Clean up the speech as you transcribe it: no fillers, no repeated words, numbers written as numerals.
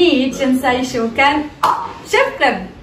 needs in Sai Shokan Chef Club.